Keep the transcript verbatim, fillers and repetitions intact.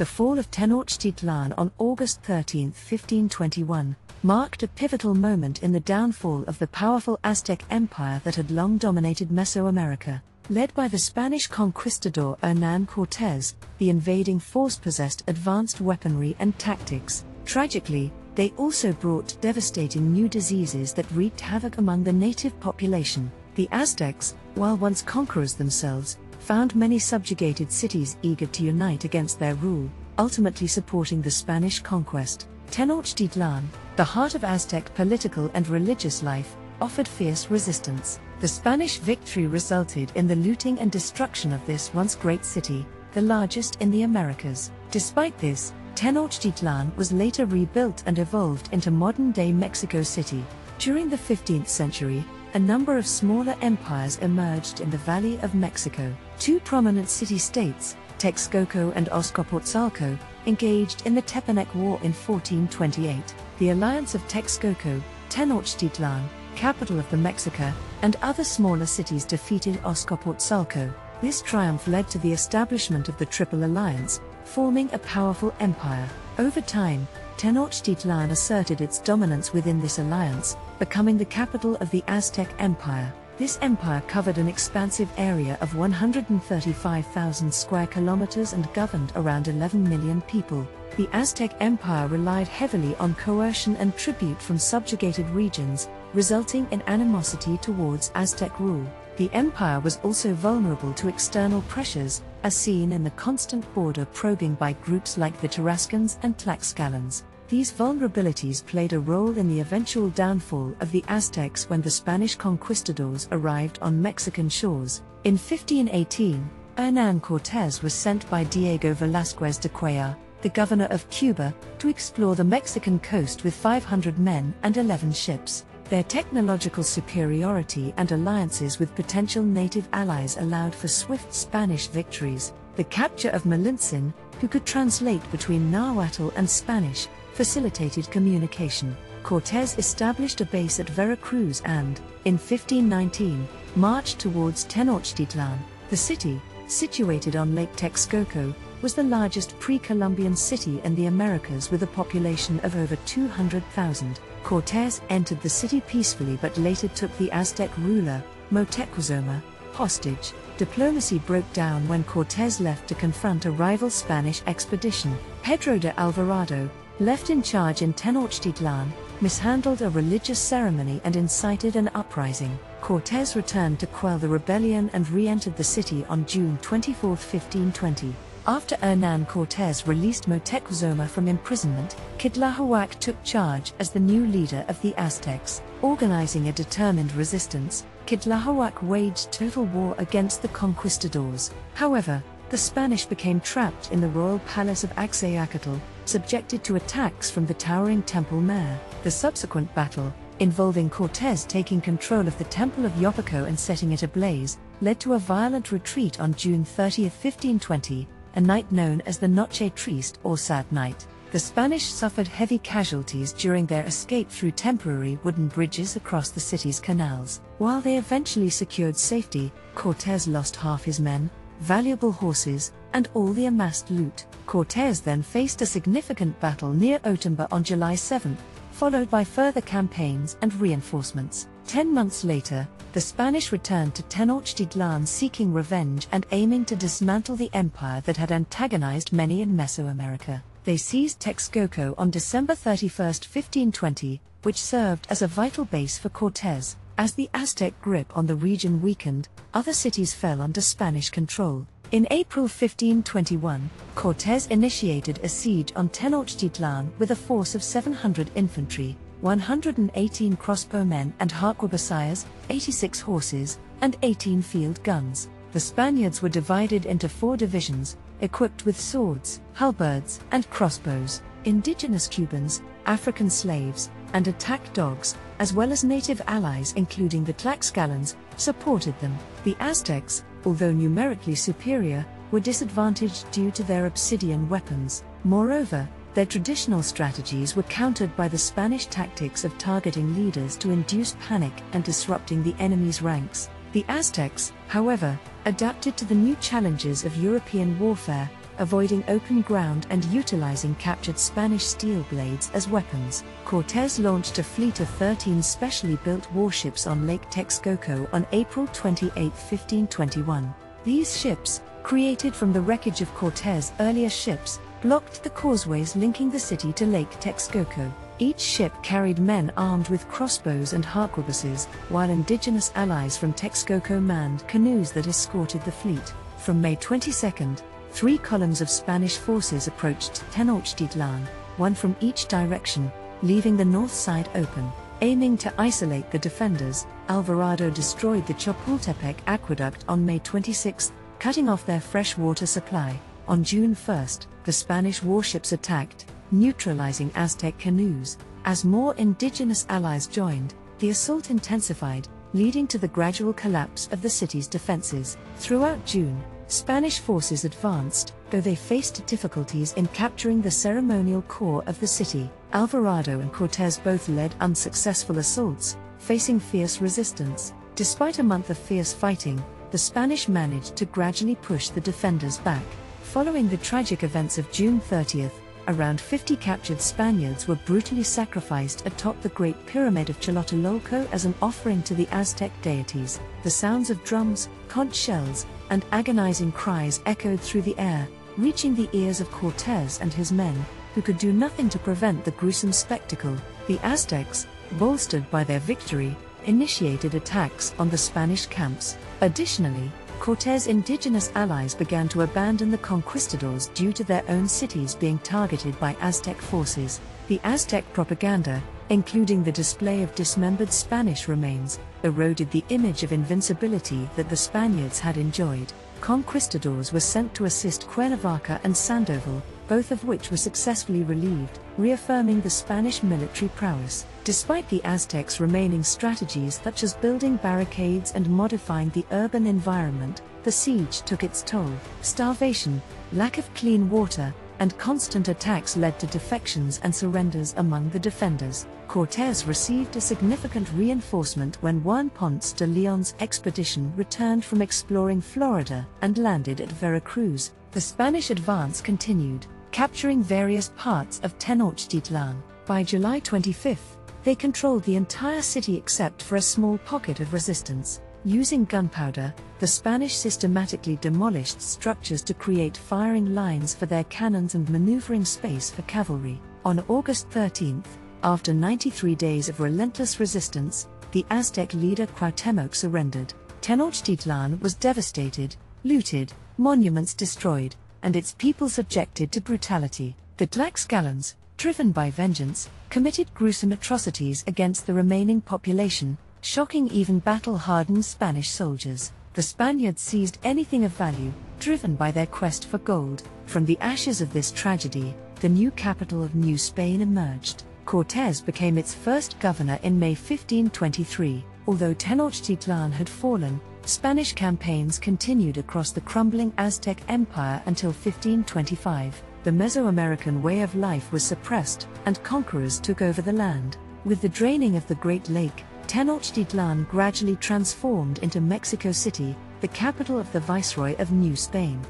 The fall of Tenochtitlan on August thirteenth, fifteen twenty-one, marked a pivotal moment in the downfall of the powerful Aztec Empire that had long dominated Mesoamerica. Led by the Spanish conquistador Hernán Cortés, the invading force possessed advanced weaponry and tactics. Tragically, they also brought devastating new diseases that wreaked havoc among the native population. The Aztecs, while once conquerors themselves, found many subjugated cities eager to unite against their rule, ultimately supporting the Spanish conquest. Tenochtitlan, the heart of Aztec political and religious life, offered fierce resistance. The Spanish victory resulted in the looting and destruction of this once great city, the largest in the Americas. Despite this, Tenochtitlan was later rebuilt and evolved into modern-day Mexico City. During the fifteenth century, a number of smaller empires emerged in the Valley of Mexico. Two prominent city-states, Texcoco and Azcapotzalco, engaged in the Tepanec War in fourteen twenty-eight. The alliance of Texcoco, Tenochtitlan, capital of the Mexica, and other smaller cities defeated Azcapotzalco. This triumph led to the establishment of the Triple Alliance, forming a powerful empire. Over time, Tenochtitlan asserted its dominance within this alliance, becoming the capital of the Aztec Empire. This empire covered an expansive area of one hundred thirty-five thousand square kilometers and governed around eleven million people. The Aztec Empire relied heavily on coercion and tribute from subjugated regions, resulting in animosity towards Aztec rule. The empire was also vulnerable to external pressures, as seen in the constant border probing by groups like the Tarascans and Tlaxcalans. These vulnerabilities played a role in the eventual downfall of the Aztecs when the Spanish conquistadors arrived on Mexican shores. In fifteen eighteen, Hernán Cortés was sent by Diego Velázquez de Cuellar, the governor of Cuba, to explore the Mexican coast with five hundred men and eleven ships. Their technological superiority and alliances with potential native allies allowed for swift Spanish victories. The capture of Malintzin, who could translate between Nahuatl and Spanish, facilitated communication. Cortés established a base at Veracruz and, in fifteen nineteen, marched towards Tenochtitlan. The city, situated on Lake Texcoco, was the largest pre-Columbian city in the Americas with a population of over two hundred thousand. Cortés entered the city peacefully but later took the Aztec ruler, Moctezuma, hostage. Diplomacy broke down when Cortés left to confront a rival Spanish expedition. Pedro de Alvarado, left in charge in Tenochtitlan, mishandled a religious ceremony and incited an uprising. Cortés returned to quell the rebellion and re-entered the city on June twenty-fourth, fifteen twenty. After Hernán Cortés released Moctezuma from imprisonment, Cuitláhuac took charge as the new leader of the Aztecs. Organizing a determined resistance, Cuitláhuac waged total war against the conquistadors. However, the Spanish became trapped in the royal palace of Axayacatl, subjected to attacks from the towering Temple Mare. The subsequent battle, involving Cortés taking control of the Temple of Yopico and setting it ablaze, led to a violent retreat on June thirtieth, fifteen twenty. A night known as the Noche Triste or Sad Night. The Spanish suffered heavy casualties during their escape through temporary wooden bridges across the city's canals. While they eventually secured safety, Cortés lost half his men, valuable horses, and all the amassed loot. Cortés then faced a significant battle near Otumba on July seventh, followed by further campaigns and reinforcements. Ten months later, the Spanish returned to Tenochtitlan seeking revenge and aiming to dismantle the empire that had antagonized many in Mesoamerica. They seized Texcoco on December thirty-first, fifteen twenty, which served as a vital base for Cortés. As the Aztec grip on the region weakened, other cities fell under Spanish control. In April fifteen twenty-one, Cortés initiated a siege on Tenochtitlan with a force of seven hundred infantry, one hundred eighteen crossbowmen and harquebusiers, eighty-six horses, and eighteen field guns. The Spaniards were divided into four divisions, equipped with swords, halberds, and crossbows. Indigenous Cubans, African slaves, and attack dogs, as well as native allies including the Tlaxcalans, supported them. The Aztecs, although numerically superior, were disadvantaged due to their obsidian weapons. Moreover, their traditional strategies were countered by the Spanish tactics of targeting leaders to induce panic and disrupting the enemy's ranks. The Aztecs, however, adapted to the new challenges of European warfare, avoiding open ground and utilizing captured Spanish steel blades as weapons. Cortés launched a fleet of thirteen specially built warships on Lake Texcoco on April twenty-eighth, fifteen twenty-one. These ships, created from the wreckage of Cortés' earlier ships, blocked the causeways linking the city to Lake Texcoco. Each ship carried men armed with crossbows and harquebuses, while indigenous allies from Texcoco manned canoes that escorted the fleet. From May twenty-second, three columns of Spanish forces approached Tenochtitlan, one from each direction, leaving the north side open. Aiming to isolate the defenders, Alvarado destroyed the Chapultepec aqueduct on May twenty-sixth, cutting off their fresh water supply. On June first, the Spanish warships attacked, neutralizing Aztec canoes. As more indigenous allies joined, the assault intensified, leading to the gradual collapse of the city's defenses. Throughout June, Spanish forces advanced, though they faced difficulties in capturing the ceremonial core of the city. Alvarado and Cortés both led unsuccessful assaults, facing fierce resistance. Despite a month of fierce fighting, the Spanish managed to gradually push the defenders back. Following the tragic events of June thirtieth, around fifty captured Spaniards were brutally sacrificed atop the Great Pyramid of Tlatelolco as an offering to the Aztec deities. The sounds of drums, conch shells, and agonizing cries echoed through the air, reaching the ears of Cortés and his men, who could do nothing to prevent the gruesome spectacle. The Aztecs, bolstered by their victory, initiated attacks on the Spanish camps. Additionally, Cortés' indigenous allies began to abandon the conquistadors due to their own cities being targeted by Aztec forces. The Aztec propaganda, including the display of dismembered Spanish remains, eroded the image of invincibility that the Spaniards had enjoyed. Conquistadors were sent to assist Cuernavaca and Sandoval, both of which were successfully relieved, reaffirming the Spanish military prowess. Despite the Aztecs' remaining strategies such as building barricades and modifying the urban environment, the siege took its toll. Starvation, lack of clean water, and constant attacks led to defections and surrenders among the defenders. Cortés received a significant reinforcement when Juan Ponce de Leon's expedition returned from exploring Florida and landed at Veracruz. The Spanish advance continued, capturing various parts of Tenochtitlan. By July twenty-fifth, they controlled the entire city except for a small pocket of resistance. Using gunpowder, the Spanish systematically demolished structures to create firing lines for their cannons and maneuvering space for cavalry. On August thirteenth, after ninety-three days of relentless resistance, the Aztec leader Cuauhtémoc surrendered. Tenochtitlan was devastated, looted, monuments destroyed, and its people subjected to brutality. The Tlaxcalans, driven by vengeance, committed gruesome atrocities against the remaining population, shocking even battle-hardened Spanish soldiers. The Spaniards seized anything of value, driven by their quest for gold. From the ashes of this tragedy, the new capital of New Spain emerged. Cortés became its first governor in May fifteen twenty-three. Although Tenochtitlan had fallen, Spanish campaigns continued across the crumbling Aztec Empire until fifteen twenty-five. The Mesoamerican way of life was suppressed, and conquerors took over the land. With the draining of the Great Lake, Tenochtitlan gradually transformed into Mexico City, the capital of the Viceroy of New Spain.